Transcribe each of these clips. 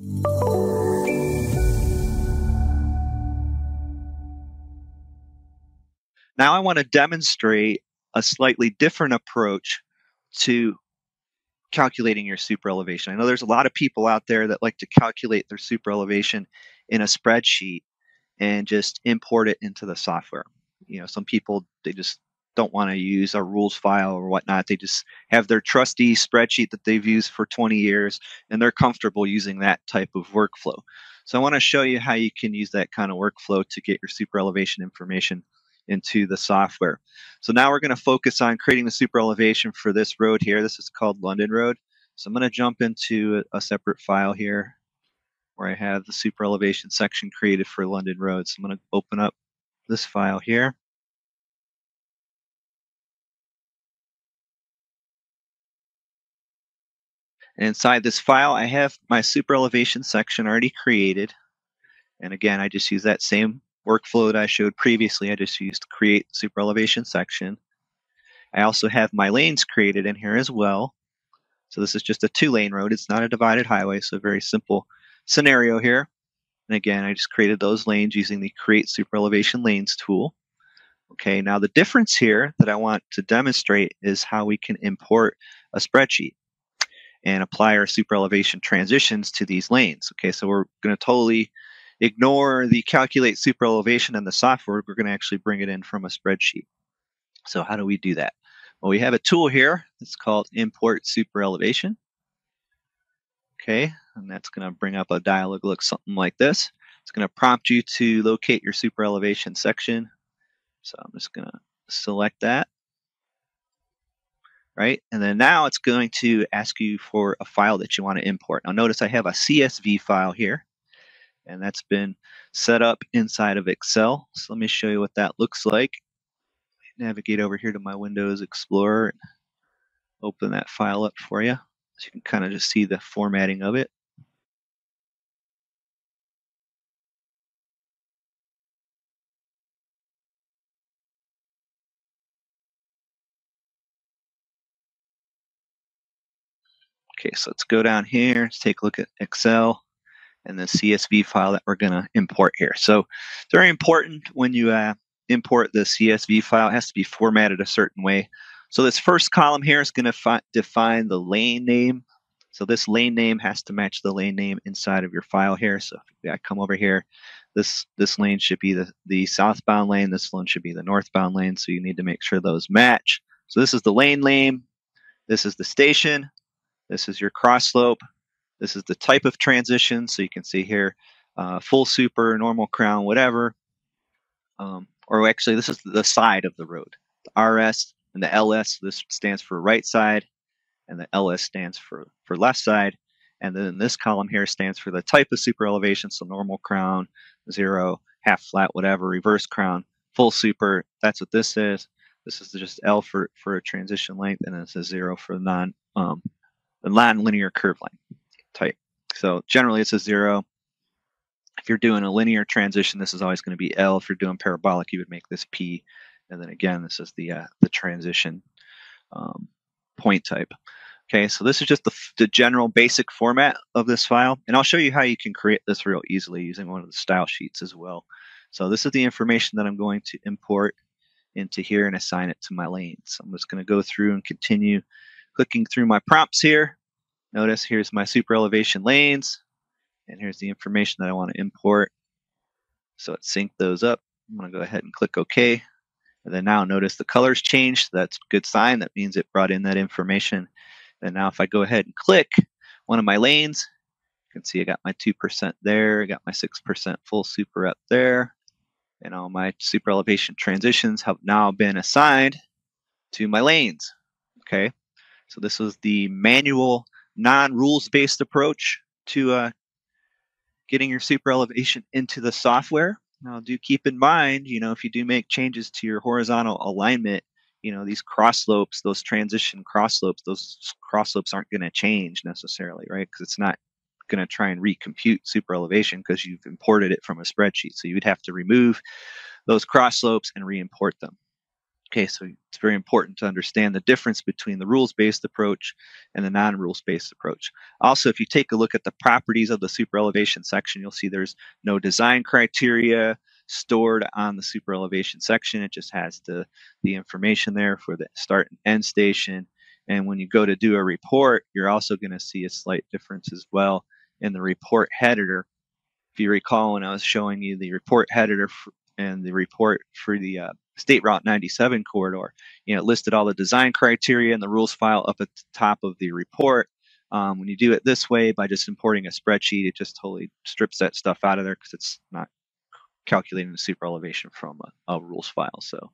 Now I want to demonstrate a slightly different approach to calculating your super elevation. I know there's a lot of people out there that like to calculate their super elevation in a spreadsheet and just import it into the software. You know, some people, they just don't want to use a rules file or whatnot. They just have their trusty spreadsheet that they've used for 20 years, and they're comfortable using that type of workflow. So I want to show you how you can use that kind of workflow to get your super elevation information into the software. So now we're going to focus on creating the super elevation for this road here. This is called London Road. So I'm going to jump into a separate file here where I have the super elevation section created for London Road. So I'm going to open up this file here. And inside this file, I have my super elevation section already created. And again, I just use that same workflow that I showed previously. I just used create super elevation section. I also have my lanes created in here as well. So this is just a two-lane road. It's not a divided highway, so a very simple scenario here. And again, I just created those lanes using the create super elevation lanes tool. Okay, now the difference here that I want to demonstrate is how we can import a spreadsheet and apply our super elevation transitions to these lanes. Okay, so we're going to totally ignore the calculate super elevation in the software. We're going to actually bring it in from a spreadsheet. So how do we do that? Well, we have a tool here. It's called import super elevation. Okay, and that's going to bring up a dialog look something like this. It's going to prompt you to locate your super elevation section. So I'm just going to select that. Right, and then now it's going to ask you for a file that you want to import. Now notice I have a CSV file here, and that's been set up inside of Excel. So let me show you what that looks like. Navigate over here to my Windows Explorer and open that file up for you, so you can kind of just see the formatting of it. Okay, so let's go down here, let's take a look at Excel and the CSV file that we're going to import here. So it's very important when you import the CSV file, it has to be formatted a certain way. So this first column here is going to define the lane name. So this lane name has to match the lane name inside of your file here. So if I come over here, this lane should be the southbound lane, this one should be the northbound lane, so you need to make sure those match. So this is the lane name, this is the station, this is your cross slope. This is the type of transition. So you can see here, full super, normal crown, whatever. Or actually, this is the side of the road. The RS and the LS, this stands for right side, and the LS stands for left side. And then this column here stands for the type of super elevation. So normal crown, zero, half flat, whatever, reverse crown, full super. That's what this is. This is just L for a transition length, and it's a zero for non the non-linear curve line type. So generally it's a zero. If you're doing a linear transition, this is always going to be L. If you're doing parabolic, you would make this P. And then again, this is the transition point type. Okay, so this is just the general basic format of this file. And I'll show you how you can create this real easily using one of the style sheets as well. So this is the information that I'm going to import into here and assign it to my lanes. So I'm just going to go through and continue clicking through my prompts here. Notice here's my super elevation lanes, and here's the information that I want to import. So it synced those up. I'm going to go ahead and click OK. And then now notice the colors changed. So that's a good sign. That means it brought in that information. And now if I go ahead and click one of my lanes, you can see I got my 2% there. I got my 6% full super up there. And all my super elevation transitions have now been assigned to my lanes. Okay. So this is the manual, non-rules-based approach to getting your super elevation into the software. Now, do keep in mind, you know, if you do make changes to your horizontal alignment, you know, these cross slopes, those transition cross slopes, aren't going to change necessarily, right? Because it's not going to try and recompute super elevation because you've imported it from a spreadsheet. So you would have to remove those cross slopes and re-import them. Okay, so it's very important to understand the difference between the rules-based approach and the non-rules-based approach. Also, if you take a look at the properties of the superelevation section, you'll see there's no design criteria stored on the superelevation section. It just has the information there for the start and end station. And when you go to do a report, you're also going to see a slight difference as well in the report header. If you recall, when I was showing you the report header and the report for the State Route 97 corridor, you know, it listed all the design criteria in the rules file up at the top of the report. When you do it this way, by just importing a spreadsheet, it just totally strips that stuff out of there because it's not calculating the super elevation from a rules file. So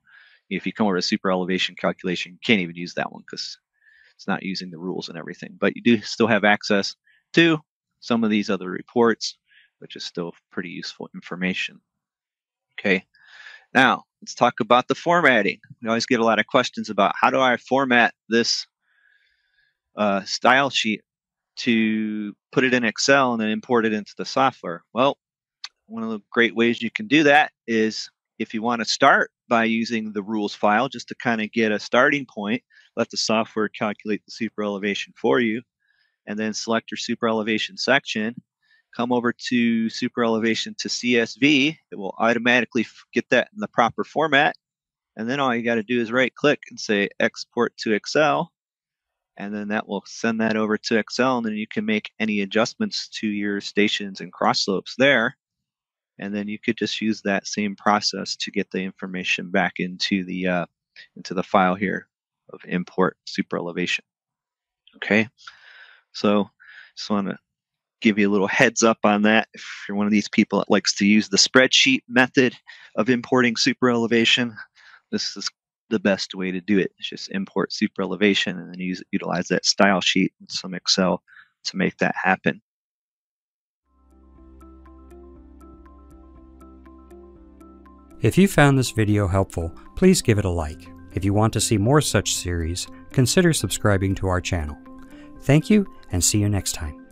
if you come over to super elevation calculation, you can't even use that one because it's not using the rules and everything. But you do still have access to some of these other reports, which is still pretty useful information. Okay. Now, let's talk about the formatting. We always get a lot of questions about how do I format this style sheet to put it in Excel and then import it into the software. Well, one of the great ways you can do that is if you want to start by using the rules file just to kind of get a starting point, let the software calculate the super elevation for you, and then select your super elevation section. Come over to super elevation to CSV. It will automatically get that in the proper format. And then all you got to do is right click and say export to Excel. And then that will send that over to Excel. And then you can make any adjustments to your stations and cross slopes there. And then you could just use that same process to get the information back into the file here of import super elevation. Okay. So just want to give you a little heads up on that. If you're one of these people that likes to use the spreadsheet method of importing super elevation, this is the best way to do it. It's just import super elevation and then utilize that style sheet and some Excel to make that happen. If you found this video helpful, please give it a like. If you want to see more such series, consider subscribing to our channel. Thank you, and see you next time.